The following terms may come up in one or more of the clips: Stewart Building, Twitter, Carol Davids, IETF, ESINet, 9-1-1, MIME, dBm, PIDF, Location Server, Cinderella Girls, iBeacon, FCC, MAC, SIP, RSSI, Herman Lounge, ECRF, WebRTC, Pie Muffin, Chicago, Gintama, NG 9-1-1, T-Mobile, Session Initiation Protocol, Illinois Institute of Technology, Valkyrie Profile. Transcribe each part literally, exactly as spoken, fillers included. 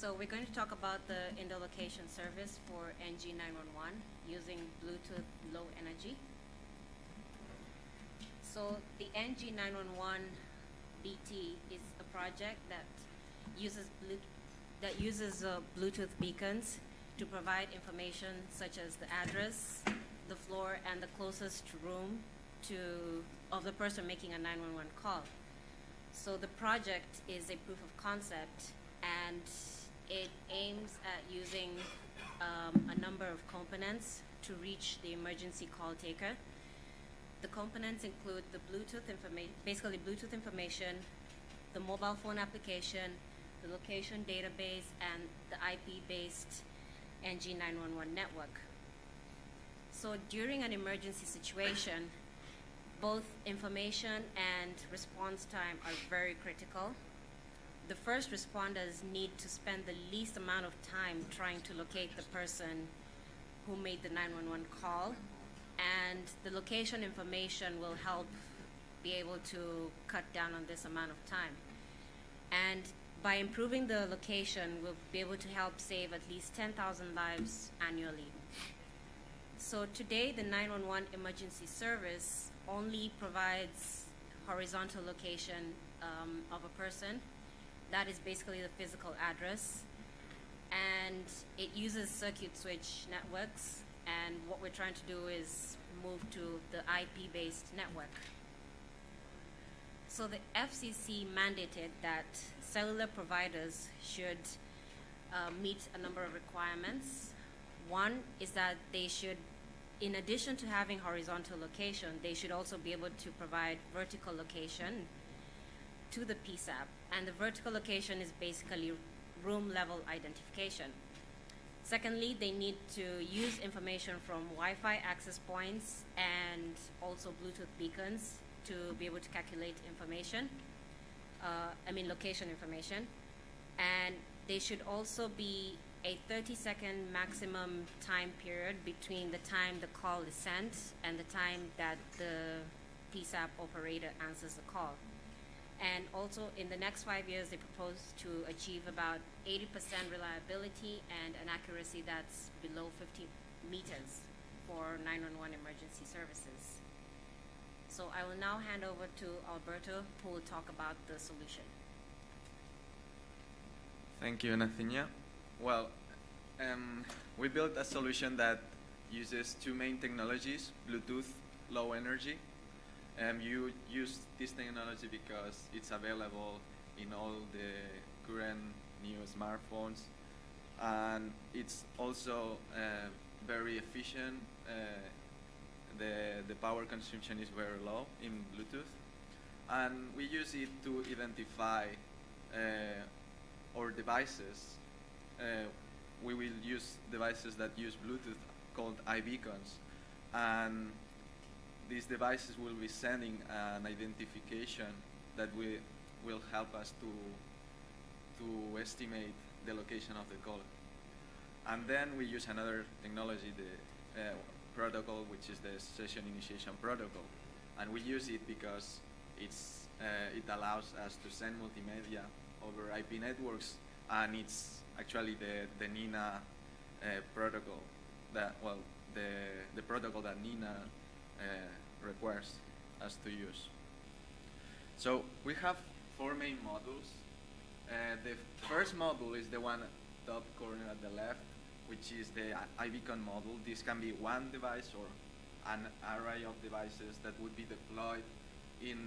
So we're going to talk about the interlocation service for N G nine one one using Bluetooth Low Energy. So the N G nine one one B T is a project that uses Bluetooth, that uses uh, Bluetooth beacons to provide information such as the address, the floor, and the closest room to of the person making a nine one one call. So the project is a proof of concept, and it aims at using um, a number of components to reach the emergency call taker. The components include the Bluetooth information, basically Bluetooth information, the mobile phone application, the location database, and the I P-based N G nine one one network. So during an emergency situation, both information and response time are very critical. The first responders need to spend the least amount of time trying to locate the person who made the nine one one call, and the location information will help be able to cut down on this amount of time. And by improving the location, we'll be able to help save at least ten thousand lives annually. So today, the nine one one emergency service only provides horizontal location um, of a person. That is basically the physical address. And it uses circuit switch networks. And what we're trying to do is move to the I P-based network. So the F C C mandated that cellular providers should uh, meet a number of requirements. One is that they should, in addition to having horizontal location, they should also be able to provide vertical location to the P SAP. And the vertical location is basically room-level identification. Secondly, they need to use information from Wi-Fi access points and also Bluetooth beacons to be able to calculate information, uh, I mean location information. And they should also be a thirty second maximum time period between the time the call is sent and the time that the P SAP operator answers the call. And also, in the next five years, they propose to achieve about eighty percent reliability and an accuracy that's below fifty meters for nine one one emergency services. So I will now hand over to Alberto, who will talk about the solution. Thank you, Nathinia. Well, um, we built a solution that uses two main technologies, Bluetooth Low Energy. Um, you use this technology because it's available in all the current new smartphones, and it's also uh, very efficient. Uh, the, the power consumption is very low in Bluetooth, and we use it to identify uh, our devices. Uh, we will use devices that use Bluetooth called iBeacons, and these devices will be sending an identification that we will help us to to estimate the location of the caller. And then we use another technology, the uh, protocol, which is the Session Initiation Protocol, and we use it because it's uh, it allows us to send multimedia over I P networks, and it's actually the the NENA uh, protocol that well the the protocol that NENA Uh, requires us to use. So we have four main modules. Uh, the first module is the one top corner at the left, which is the iBeacon module. This can be one device or an array of devices that would be deployed in,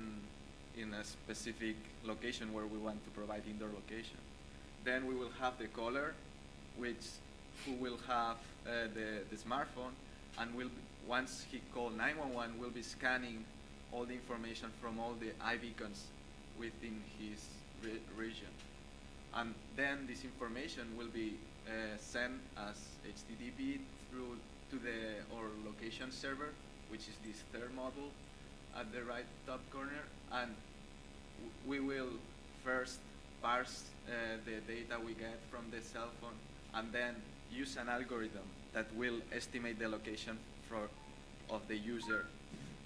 in a specific location where we want to provide indoor location. Then we will have the caller, which who will have uh, the, the smartphone, and will be, once he called nine one one, will be scanning all the information from all the iBeacons within his re region. And then this information will be uh, sent as H T T P through to the or location server, which is this third module at the right top corner. And we will first parse uh, the data we get from the cell phone, and then use an algorithm that will estimate the location of the user.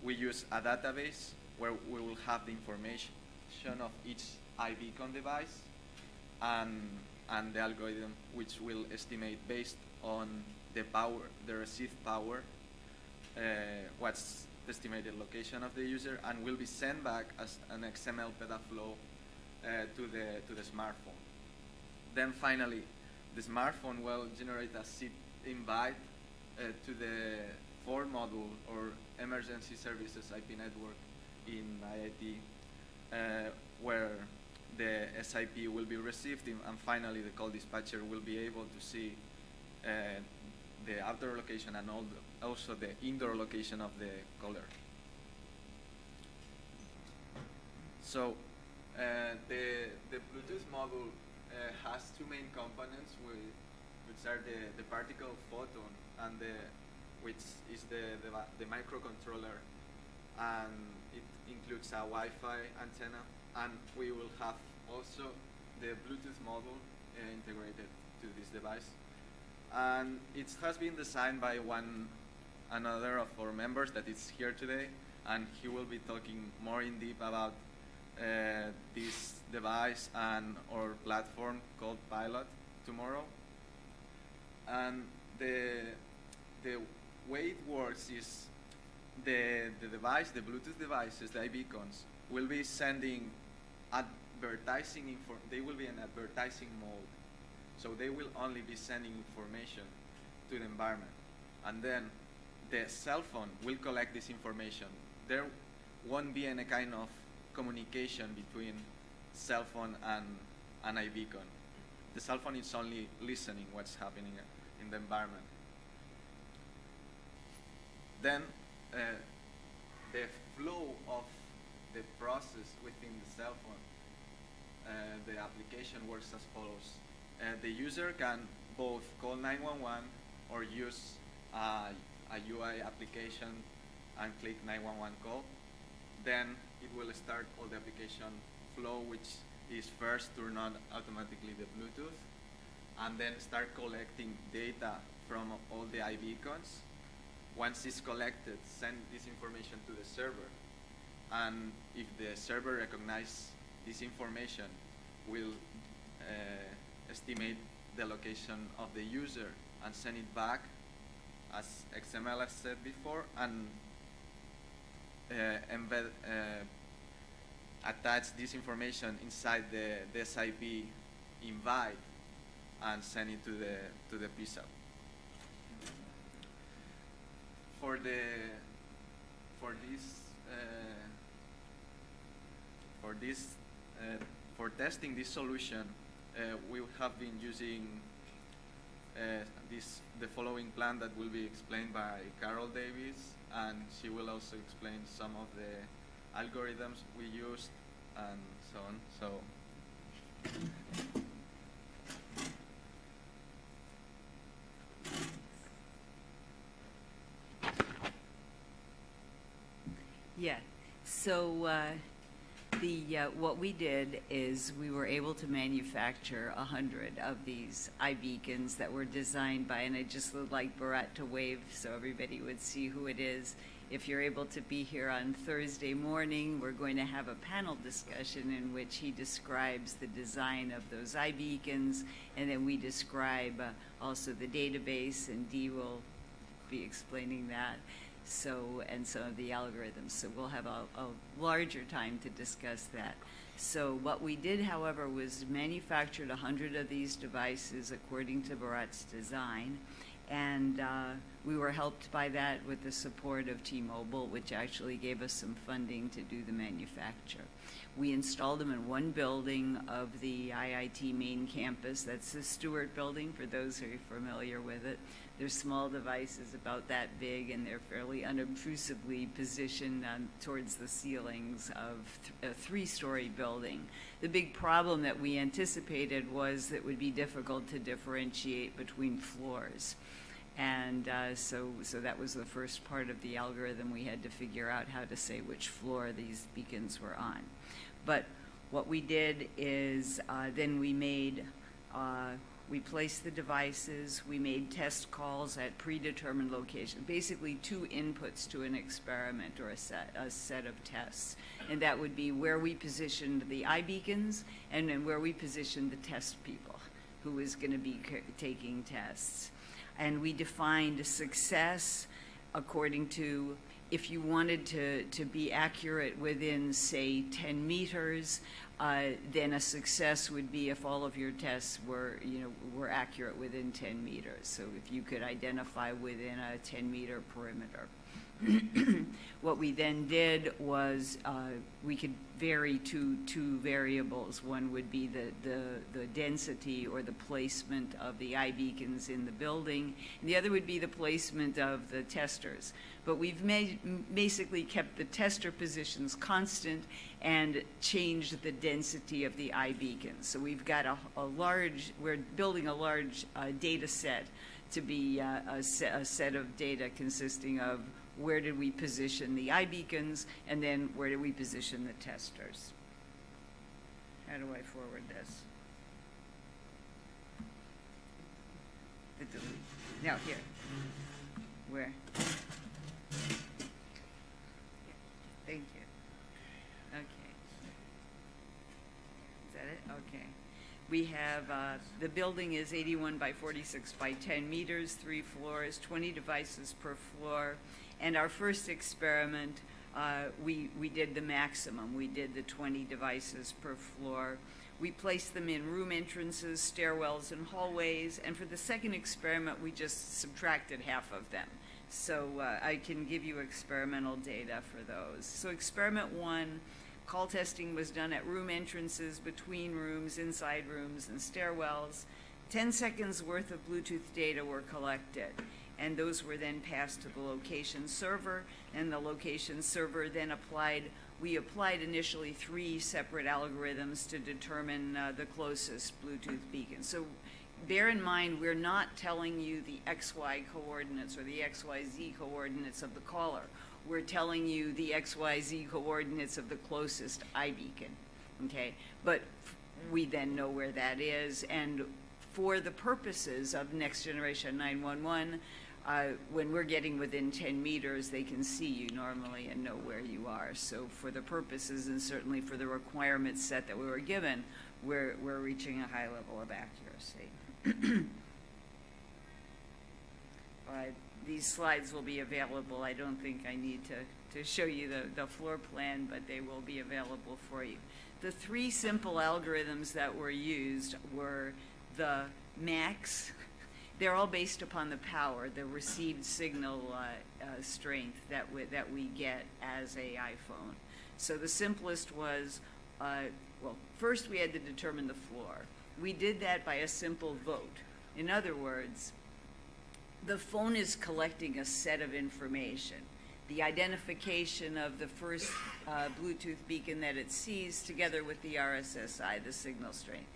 We use a database where we will have the information of each iBeacon device, and and the algorithm which will estimate based on the power, the received power, uh, what's the estimated location of the user, and will be sent back as an X M L P E D A flow uh, to the to the smartphone. Then finally, the smartphone will generate a SIP invite uh, to the four module or emergency services I P network in I I T, uh, where the S I P will be received, and finally the call dispatcher will be able to see uh, the outdoor location and all the, also the indoor location of the caller. So uh, the, the Bluetooth module uh, has two main components, with, which are the, the particle photon and the, which is the, the, the microcontroller, and it includes a Wi-Fi antenna, and we will have also the Bluetooth module uh, integrated to this device. And it has been designed by one another of our members that is here today, and he will be talking more in deep about uh, this device and our platform called Pilot tomorrow. And the, the way it works is the, the device, the Bluetooth devices, the iBeacons, will be sending advertising info. They will be in advertising mode. So they will only be sending information to the environment. And then the cell phone will collect this information. There won't be any kind of communication between cell phone and an iBeacon. The cell phone is only listening what's happening in the environment. Then uh, the flow of the process within the cell phone, uh, the application works as follows. Uh, the user can both call nine one one or use uh, a U I application and click nine one one call. Then it will start all the application flow, which is first turn on automatically the Bluetooth, and then start collecting data from all the iBeacons. Once it's collected, send this information to the server. And if the server recognizes this information, will uh, estimate the location of the user and send it back as X M L, as said before, and uh, embed, uh, attach this information inside the, the S I P invite and send it to the to the P SAP. For the for this uh, for this uh, for testing this solution. Uh, we have been using uh, this, the following plan that will be explained by Carol Davids, and she will also explain some of the algorithms we used and so on. So, yeah. So. Uh The, uh, what we did is we were able to manufacture a hundred of these iBeacons that were designed by, and I just would like Bharat to wave so everybody would see who it is. If you're able to be here on Thursday morning, we're going to have a panel discussion in which he describes the design of those iBeacons, and then we describe uh, also the database, and Dee will be explaining that. So, and some of the algorithms. So we'll have a, a larger time to discuss that. So what we did, however, was manufactured one hundred of these devices according to Bharat's design. And uh, we were helped by that with the support of T Mobile, which actually gave us some funding to do the manufacture. We installed them in one building of the I I T main campus. That's the Stewart Building, for those who are familiar with it. They're small devices about that big, and they're fairly unobtrusively positioned um, towards the ceilings of th a three-story building. The big problem that we anticipated was that it would be difficult to differentiate between floors. And uh, so, so that was the first part of the algorithm. We had to figure out how to say which floor these beacons were on. But what we did is uh, then we made uh, we placed the devices, we made test calls at predetermined locations, basically two inputs to an experiment or a set, a set of tests. And that would be where we positioned the iBeacons and then where we positioned the test people, who is going to be taking tests. And we defined success according to if you wanted to, to be accurate within, say, ten meters, uh, then a success would be if all of your tests were, you know, were accurate within ten meters. So if you could identify within a ten meter perimeter. What we then did was uh, we could vary two, two variables. One would be the, the, the density or the placement of the iBeacons in the building, and the other would be the placement of the testers. But we've made, basically kept the tester positions constant and changed the density of the iBeacons. So we've got a, a large, we're building a large uh, data set to be uh, a, se a set of data consisting of where did we position the iBeacons, and then where did we position the testers. How do I forward this? The delete. No, here. Where? Thank you. Okay. Is that it? Okay. We have, uh, the building is eighty-one by forty-six by ten meters, three floors, twenty devices per floor. And our first experiment, uh, we, we did the maximum. We did the twenty devices per floor. We placed them in room entrances, stairwells, and hallways. And for the second experiment, we just subtracted half of them. So uh, I can give you experimental data for those. So experiment one, call testing was done at room entrances, between rooms, inside rooms, and stairwells. ten seconds worth of Bluetooth data were collected, and those were then passed to the location server, and the location server then applied, we applied initially three separate algorithms to determine uh, the closest Bluetooth beacon. So bear in mind, we're not telling you the X Y coordinates or the X Y Z coordinates of the caller. We're telling you the X Y Z coordinates of the closest iBeacon, okay? But we then know where that is, and for the purposes of Next Generation nine one one, Uh, when we're getting within ten meters, they can see you normally and know where you are. So for the purposes and certainly for the requirements set that we were given, we're, we're reaching a high level of accuracy. uh, these slides will be available. I don't think I need to, to show you the, the floor plan, but they will be available for you. The three simple algorithms that were used were the MACs. They're all based upon the power, the received signal uh, uh, strength that we, that we get as a iPhone. So the simplest was, uh, well, first we had to determine the floor. We did that by a simple vote. In other words, the phone is collecting a set of information. The identification of the first uh, Bluetooth beacon that it sees together with the R S S I, the signal strength.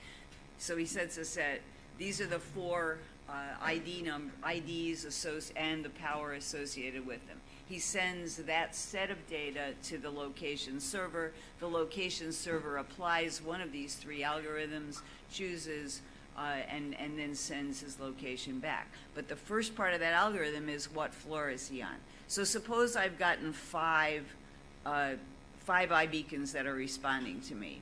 So he sets a set, these are the four Uh, I D number, I Ds and the power associated with them. He sends that set of data to the location server. The location server applies one of these three algorithms, chooses, uh, and, and then sends his location back. But the first part of that algorithm is what floor is he on. So suppose I've gotten five, uh, five iBeacons that are responding to me,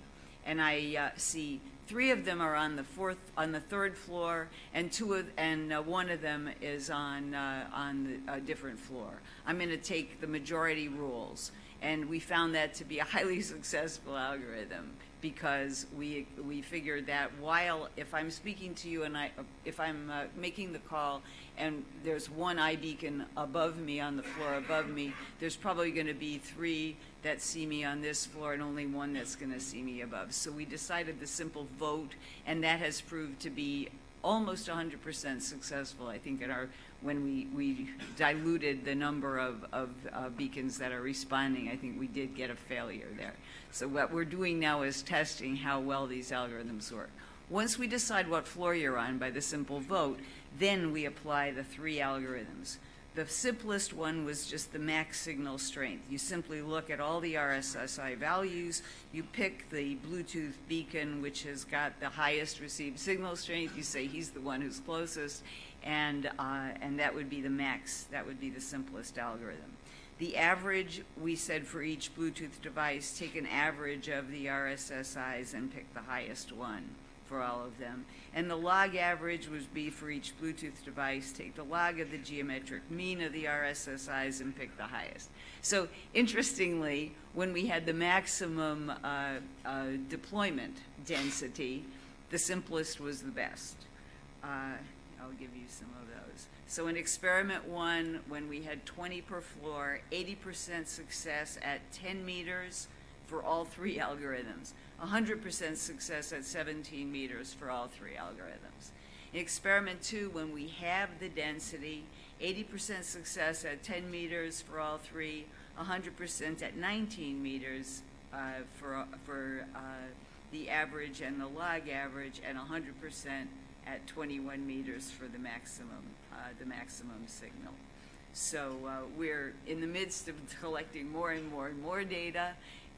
and I uh, see three of them are on the fourth, on the third floor, and two of, and uh, one of them is on uh, on a different floor. I'm going to take the majority rules, and we found that to be a highly successful algorithm because we we figured that while if I'm speaking to you and I if I'm uh, making the call and there's one iBeacon above me on the floor above me, there's probably going to be three that see me on this floor and only one that's going to see me above. So we decided the simple vote, and that has proved to be almost one hundred percent successful, I think, in our, when we, we diluted the number of, of uh, beacons that are responding. I think we did get a failure there. So what we're doing now is testing how well these algorithms work. Once we decide what floor you're on by the simple vote, then we apply the three algorithms. The simplest one was just the max signal strength. You simply look at all the R S S I values, you pick the Bluetooth beacon which has got the highest received signal strength, you say he's the one who's closest, and, uh, and that would be the max, that would be the simplest algorithm. The average, we said for each Bluetooth device, take an average of the R S S Is and pick the highest one. for all of them. And the log average would be for each Bluetooth device. Take the log of the geometric mean of the R S S Is and pick the highest. So interestingly, when we had the maximum uh, uh, deployment density, the simplest was the best. Uh, I'll give you some of those. So in experiment one, when we had twenty per floor, eighty percent success at ten meters for all three algorithms, one hundred percent success at seventeen meters for all three algorithms. In experiment two, when we halved the density, eighty percent success at ten meters for all three, one hundred percent at nineteen meters uh, for, for uh, the average and the log average, and one hundred percent at twenty-one meters for the maximum, uh, the maximum signal. So uh, we're in the midst of collecting more and more and more data,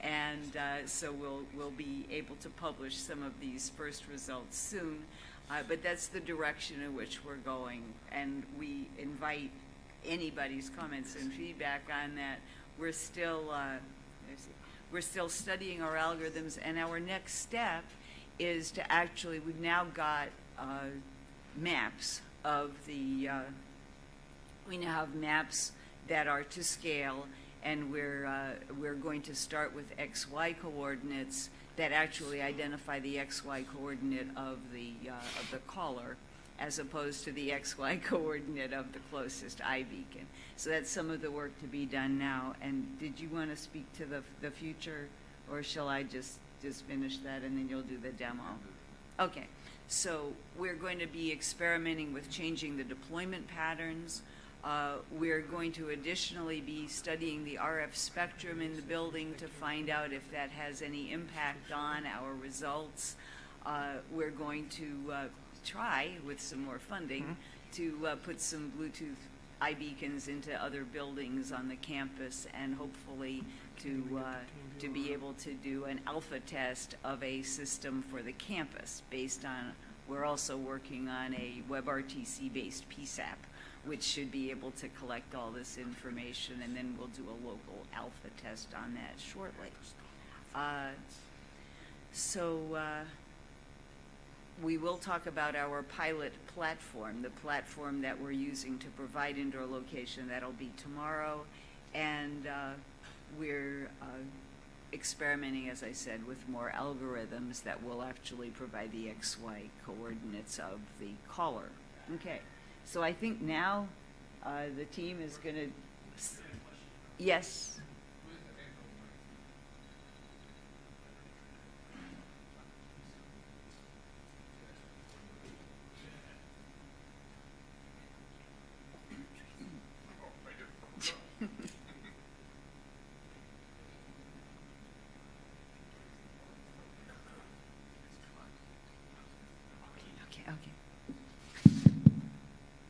and uh, so we'll we'll be able to publish some of these first results soon. Uh, but that's the direction in which we're going, and we invite anybody's comments and feedback on that. We're still uh, we're still studying our algorithms, and our next step is to actually we've now got. Uh, maps of the, uh, we now have maps that are to scale, and we're, uh, we're going to start with X Y coordinates that actually identify the X Y coordinate of the, uh, of the caller as opposed to the X Y coordinate of the closest iBeacon. So that's some of the work to be done now. And did you want to speak to the, the future, or shall I just, just finish that and then you'll do the demo? Okay. So we're going to be experimenting with changing the deployment patterns. Uh, we're going to additionally be studying the R F spectrum in the building to find out if that has any impact on our results. Uh, we're going to uh, try, with some more funding, to uh, put some Bluetooth iBeacons into other buildings on the campus, and hopefully to uh, to be able to do an alpha test of a system for the campus based on, we're also working on a WebRTC based P SAP, which should be able to collect all this information, and then we'll do a local alpha test on that shortly. Uh, so uh, we will talk about our pilot platform, the platform that we're using to provide indoor location. That'll be tomorrow. And uh, we're uh, experimenting, as I said, with more algorithms that will actually provide the X Y coordinates of the caller. Okay, so I think now uh, the team is going to, yes.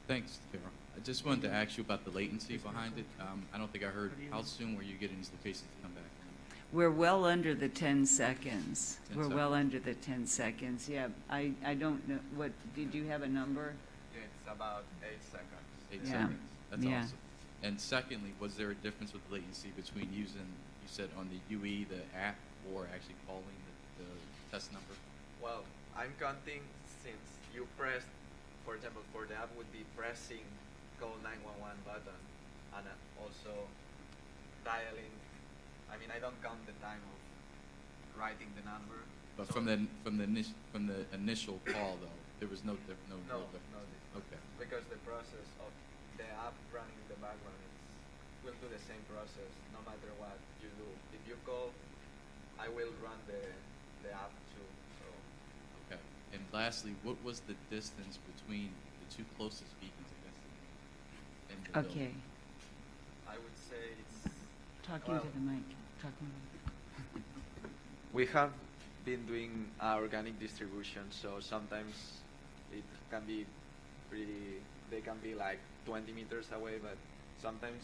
Thanks, Carol. I just wanted to ask you about the latency behind it. Um, I don't think I heard. How soon were you getting the cases to come back? We're well under the ten seconds. We're well under the ten seconds. Yeah, I, I don't know. What, did you have a number? It's about eight seconds. Eight yeah. seconds. That's yeah. awesome. And secondly, was there a difference with latency between using, you said, on the U E, the app, or actually calling the, the test number? Well, I'm counting since you pressed. For example, for the app would be pressing call nine one one button and also dialing. I mean, I don't count the time of writing the number. But so from the from the initial from the initial call though, there was no diff no no, no difference. No difference. Okay. Because the process of the app running in the background will do the same process no matter what you do. If you call, I will run the the app too. And lastly, what was the distance between the two closest beacons, I guess? And the okay. Building? I would say it's... Talking well, to the mic. Talking to the mic. We have been doing uh, organic distribution, so sometimes it can be pretty... They can be like twenty meters away, but sometimes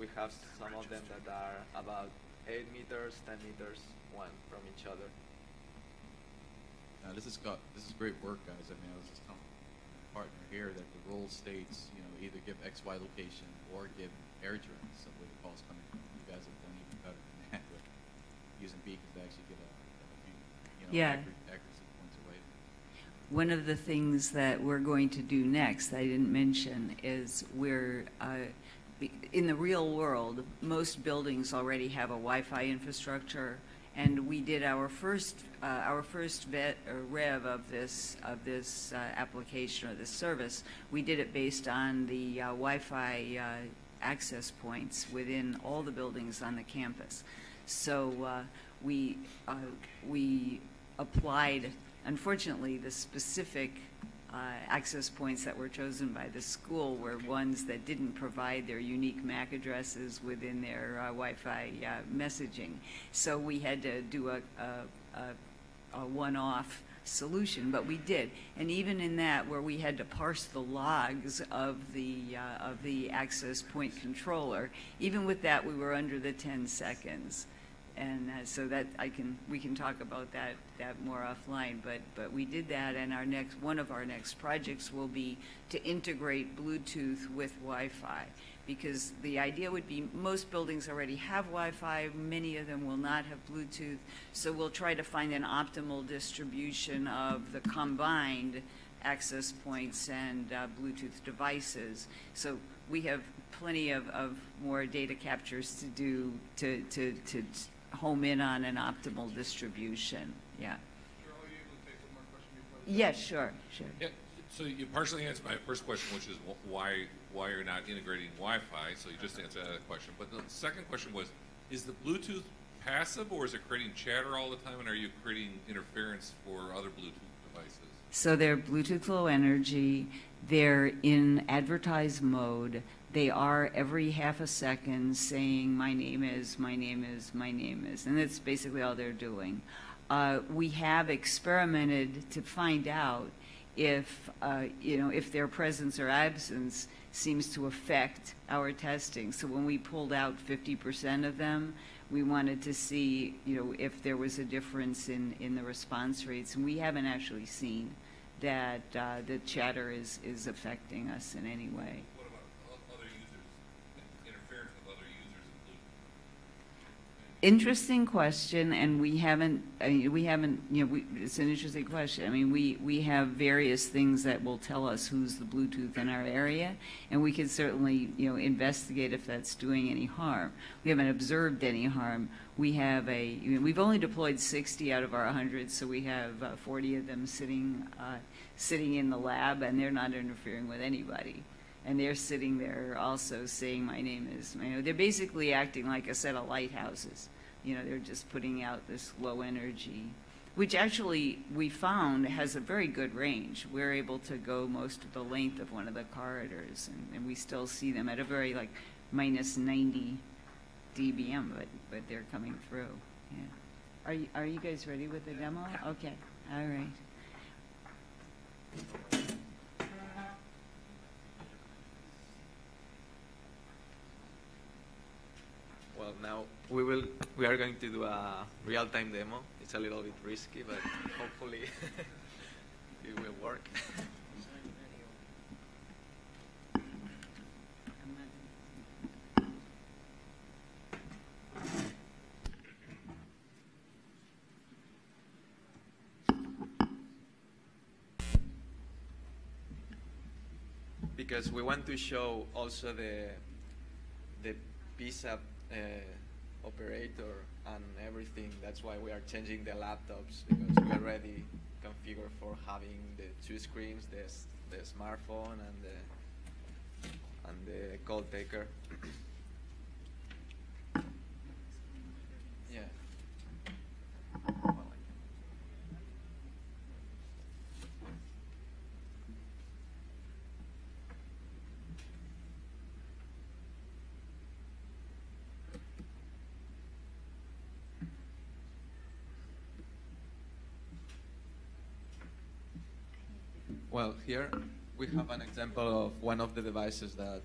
we have some of them that are about eight meters, ten meters, one from each other. Uh, this is got, this is great work, guys. I mean, I was just telling my partner here that the rule states, you know, either give X Y location or give airdrops, so where the call's coming from. You guys have done even better than that with using beacons to actually get a, a few, you know, yeah. accuracy points away. One of the things that we're going to do next that I didn't mention is we're uh, in the real world, most buildings already have a Wi-Fi infrastructure, and we did our first uh, our first vet or rev of this of this uh, application or this service. We did it based on the uh, Wi-Fi uh, access points within all the buildings on the campus. So uh, we uh, we applied. Unfortunately, the specific Uh, access points that were chosen by the school were ones that didn't provide their unique MAC addresses within their uh, Wi-Fi uh, messaging. So we had to do a, a, a, a one-off solution, but we did. And even in that, where we had to parse the logs of the, uh, of the access point controller, even with that, we were under the ten seconds. And uh, so that I can, we can talk about that that more offline. But but we did that, and our next one of our next projects will be to integrate Bluetooth with Wi-Fi, because the idea would be most buildings already have Wi-Fi, many of them will not have Bluetooth. So we'll try to find an optimal distribution of the combined access points and uh, Bluetooth devices. So we have plenty of of more data captures to do to to to. home in on an optimal distribution. Yeah. Carol, are you able to take one more question before? Yeah, sure, sure. Yeah, so you partially answered my first question, which is why why you're not integrating Wi-Fi. So you just answered that question. But the second question was, is the Bluetooth passive, or is it creating chatter all the time? And are you creating interference for other Bluetooth devices? So they're Bluetooth Low Energy. They're in advertise mode. They are every half a second saying, my name is, my name is, my name is. And that's basically all they're doing. Uh, we have experimented to find out if, uh, you know, if their presence or absence seems to affect our testing. So when we pulled out fifty percent of them, we wanted to see, you know, if there was a difference in, in the response rates. And we haven't actually seen that uh, the chatter is, is affecting us in any way. Interesting question, and we haven't, I mean, we haven't, you know, we, it's an interesting question. I mean, we, we have various things that will tell us who's the Bluetooth in our area, and we can certainly, you know, investigate if that's doing any harm. We haven't observed any harm. We have a, you know, we've only deployed sixty out of our one hundred, so we have uh, forty of them sitting, uh, sitting in the lab, and they're not interfering with anybody. And they're sitting there also saying, my name is, you know, they're basically acting like a set of lighthouses. You know, they're just putting out this low energy, which actually we found has a very good range. We're able to go most of the length of one of the corridors, and, and we still see them at a very, like, minus ninety d B m, but, but they're coming through. Yeah. Are you, are you guys ready with the demo? Okay. All right. Well, now we will. We are going to do a real-time demo. It's a little bit risky, but hopefully it will work. Because we want to show also the the P SAP. Uh, operator and everything. That's why we are changing the laptops, because we already configured for having the two screens, the, the smartphone and the, and the call taker. Yeah. Well, here we have an example of one of the devices that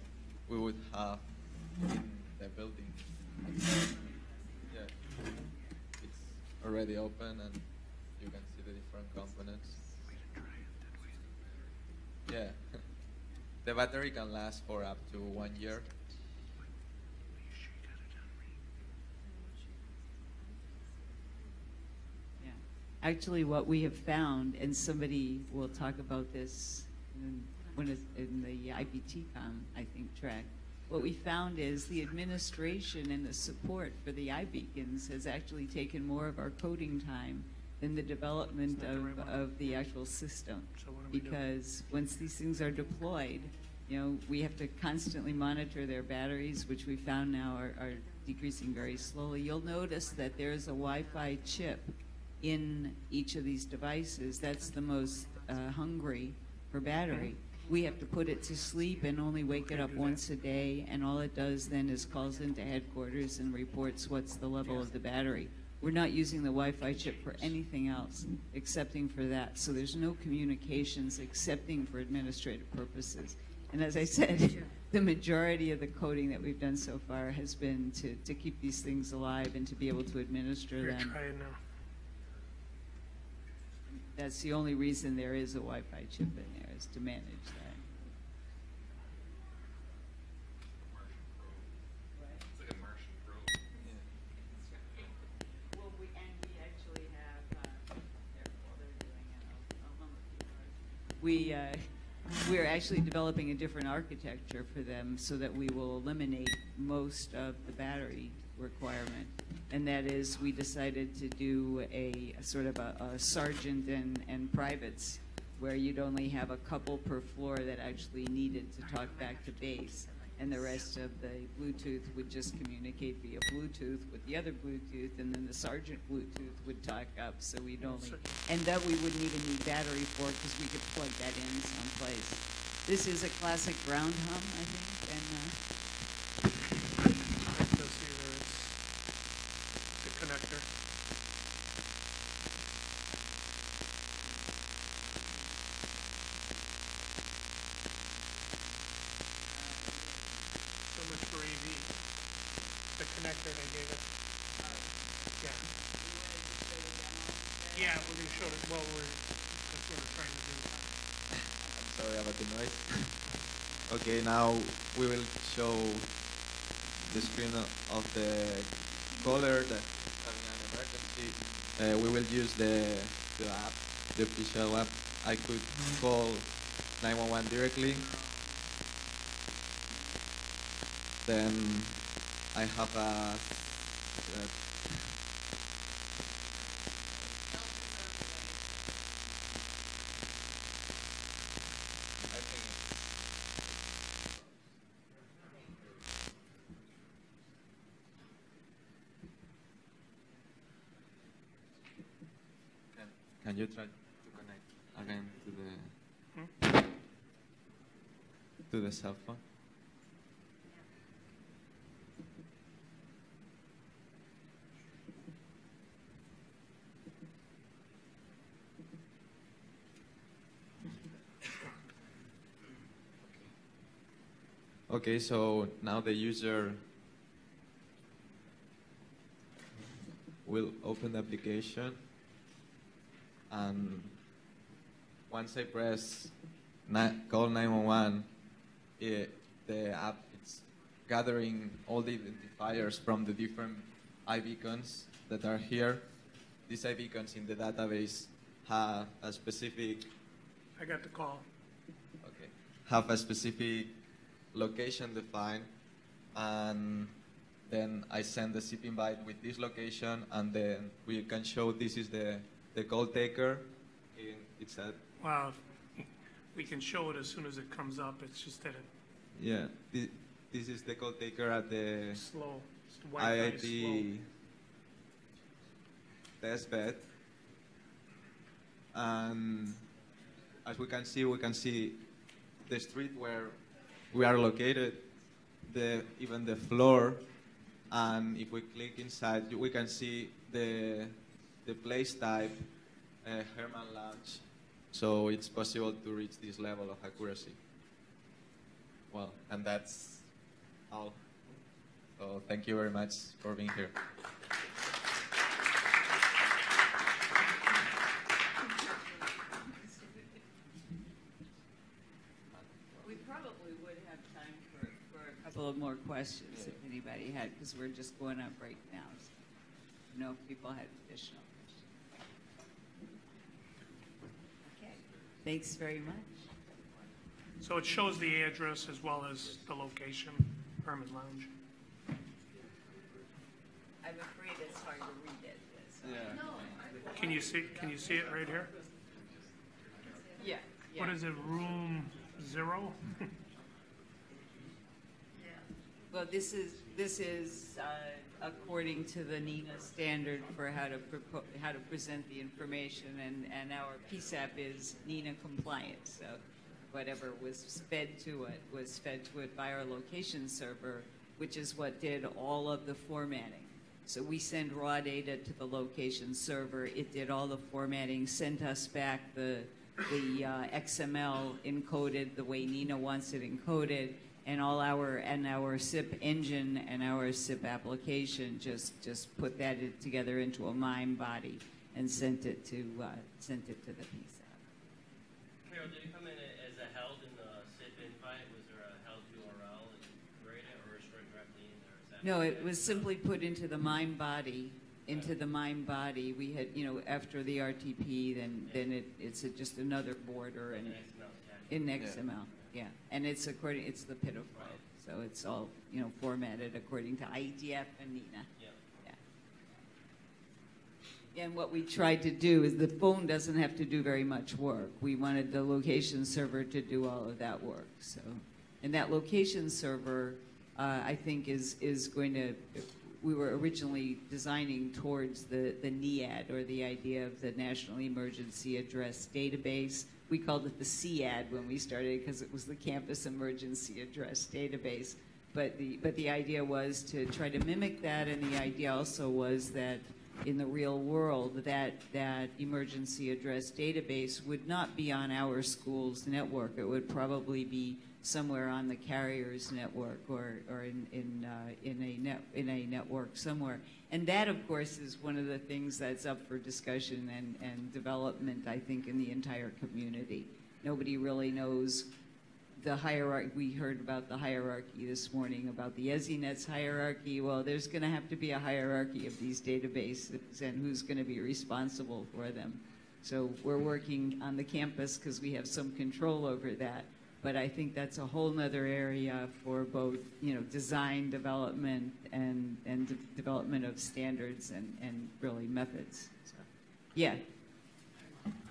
we would have in the building. Yeah, it's already open, and you can see the different components. Yeah, the battery can last for up to one year. actually what we have found, and somebody will talk about this in, when it's in the I B T COM, I think, track, what we found is the administration and the support for the iBeacons has actually taken more of our coding time than the development of, the, of the actual system. So what are we because doing? Once these things are deployed, you know, we have to constantly monitor their batteries, which we found now are, are decreasing very slowly. You'll notice that there is a Wi-Fi chip in each of these devices. That's the most uh, hungry for battery. We have to put it to sleep and only wake it up once a day, and all it does then is calls into headquarters and reports what's the level of the battery. We're not using the Wi-Fi chip for anything else excepting for that. So there's no communications excepting for administrative purposes. And as I said, the majority of the coding that we've done so far has been to, to keep these things alive and to be able to administer You're them. Trying now. That's the only reason there is a Wi-Fi chip in there, is to manage that. It's like a Martian probe. Yeah. Well, we, and we actually have, uh, they're doing it. I'll, I'll we, uh, we're actually developing a different architecture for them so that we will eliminate most of the battery requirement. And that is, we decided to do a, a sort of a, a sergeant and, and privates, where you'd only have a couple per floor that actually needed to talk back to base, and the rest of the Bluetooth would just communicate via Bluetooth with the other Bluetooth, and then the sergeant Bluetooth would talk up, so we'd only, and that we wouldn't even need battery for, because we could plug that in someplace. This is a classic ground hum, I think, and, uh, connector. So much for A V. The connector they gave us. Yeah. Yeah, we're going to show it while we're, that's what we're trying to do. I'm sorry about the noise. Okay, now we will show the screen of the caller that Uh, we will use the, the app, the official app. I could call nine one one directly. Then I have a... Uh, You try to connect again to the hmm? to the cell phone. Okay, so now the user will open the application. And once I press call nine one one, it, the app is gathering all the identifiers from the different iBeacons that are here. These iBeacons in the database have a specific. I got the call. Okay. Have a specific location defined, and then I send the SIP invite with this location, and then we can show this is the. The call taker, it's at. Wow, we can show it as soon as it comes up. It's just that it. Yeah, this, this is the call taker at the. Slow. I I T test bed. And as we can see, we can see the street where we are located, the even the floor, and if we click inside, we can see the. The place type, uh, Herman Lounge, so it's possible to reach this level of accuracy. Well, and that's all. So thank you very much for being here. We probably would have time for, for a couple of more questions if anybody had, because we're just going on break now. So no, people had additional. Thanks very much. So it shows the address as well as the location, Herman Lounge. I'm afraid it's hard to read it. So. Yeah. Can you see? Can you see it right here? Yeah. yeah. What is it? Room zero. Yeah. Well, this is this is uh, according to the NENA standard for how to how to present the information, and and our P SAP is NENA compliant. So whatever was fed to it was fed to it by our location server, which is what did all of the formatting. So we send raw data to the location server. It did all the formatting, sent us back the, the uh, X M L encoded the way NENA wants it encoded, and all our and our S I P engine and our S I P application just just put that together into a MIME body and sent it to uh, sent it to the P SAP. Carol, did it come in as a held in the S I P invite? Was there a held U R L and created, or is it directly in there? Is that no, it was simply put into the MIME body. Into the MIME body, we had you know after the R T P, then yeah. then it it's a, just another border and in X M L. Yeah, and it's according, it's the P I D F, right. So it's all, you know, formatted according to I E T F and NENA. Yeah. yeah. And what we tried to do is the phone doesn't have to do very much work. We wanted the location server to do all of that work. So, and that location server, uh, I think, is is going to, we were originally designing towards the, the NEAD, or the idea of the National Emergency Address Database. We called it the C A D when we started because it was the Campus Emergency Address Database. But the, but the idea was to try to mimic that, and the idea also was that in the real world that, that emergency address database would not be on our school's network. It would probably be somewhere on the carrier's network, or, or in, in, uh, in, a net, in a network somewhere. And that, of course, is one of the things that's up for discussion and, and development, I think, in the entire community. Nobody really knows the hierarchy. We heard about the hierarchy this morning, about the ESINet's hierarchy. Well, there's going to have to be a hierarchy of these databases and who's going to be responsible for them. So we're working on the campus because we have some control over that. But I think that's a whole nother area for both, you know, design development and, and de development of standards and, and really methods. So, yeah. I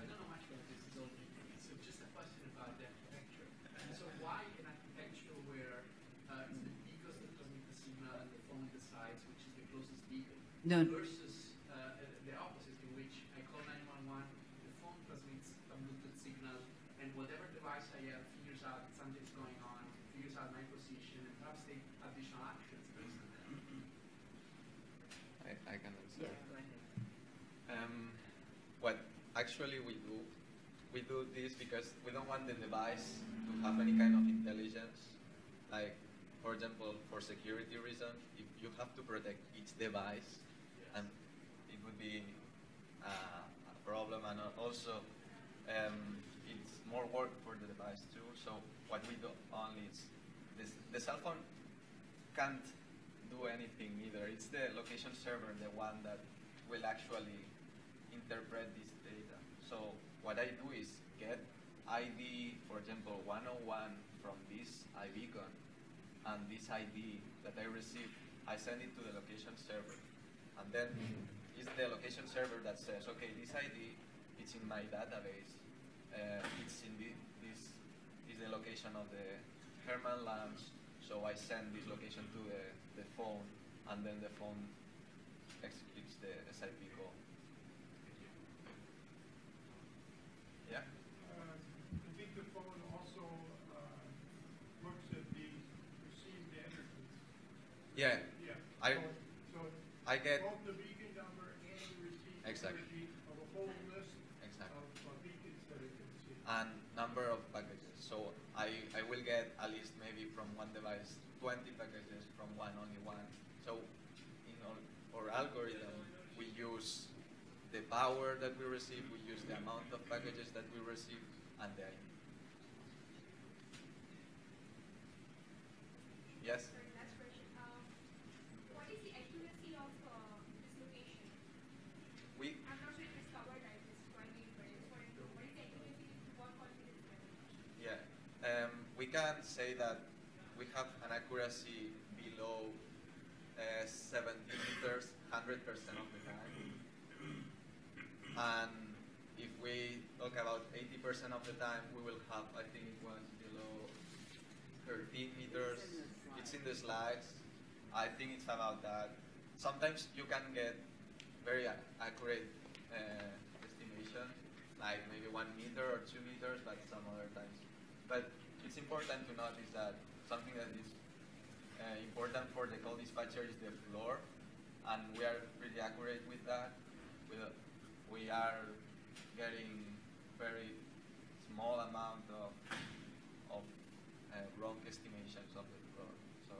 don't know much about this building, so just a question about the architecture. So why an architecture where uh, it's the beacon that doesn't seem and the phone decides which is the closest beacon? No. Versus uh, the opposite, in which I call nine one one, the phone transmits a Bluetooth signal, and whatever device I have figures out something's going on, figures out my position, and perhaps take additional actions based on that. I, I can answer. Yeah, go ahead. Um, what actually we do, we do this because we don't want the device to have any kind of intelligence. Like, for example, for security reasons, if you have to protect each device, yes. and it would be uh, a problem, and also, um, it's more work for the device too. So what we do only is this, the cell phone can't do anything either. It's the location server, the one that will actually interpret this data. So what I do is get I D, for example, one oh one from this iBeacon, and this I D that I receive, I send it to the location server. And then it's the location server that says, okay, this I D, it's in my database. Uh, it's in the, this is the location of the Herman Lounge, so I send this location to the, the phone, and then the phone executes the S I P call. Yeah? Uh, I think the phone also uh, looks at the received addresses. Yeah. yeah. I, so, so I get both the beacon number and the received exactly. energy of a whole list exactly. of uh, beacons that it can see. And number of packages. So I, I will get at least maybe from one device twenty packages, from one only one. So in our, our algorithm, we use the power that we receive, we use the amount of packages that we receive, and the I D. Yes? We, I'm not sure if it's covered, I just want to know what is the accuracy to work on we can say that we have an accuracy below uh, seventy meters one hundred percent of the time. And if we talk about eighty percent of the time, we will have, I think it was below thirteen meters. It's in the slides. I think it's about that. Sometimes you can get very accurate uh, estimation, like maybe one meter or two meters, but some other times. But it's important to notice that something that is uh, important for the call dispatcher is the floor, and we are pretty accurate with that. We, we are getting very small amount of, of uh, wrong estimations of the floor. So.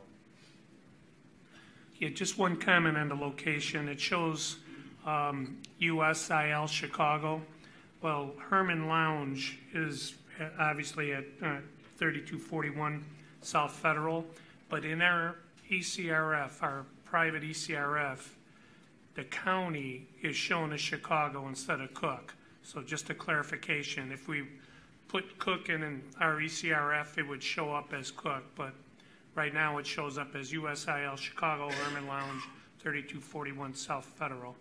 Yeah, just one comment on the location. It shows um, U S I L Chicago. Well, Herman Lounge is obviously at uh, thirty-two forty-one South Federal, but in our E C R F, our private E C R F, the county is shown as Chicago instead of Cook. So just a clarification, if we put Cook in, in our E C R F, it would show up as Cook, but right now it shows up as U S I L Chicago, Herman Lounge, thirty-two forty-one South Federal.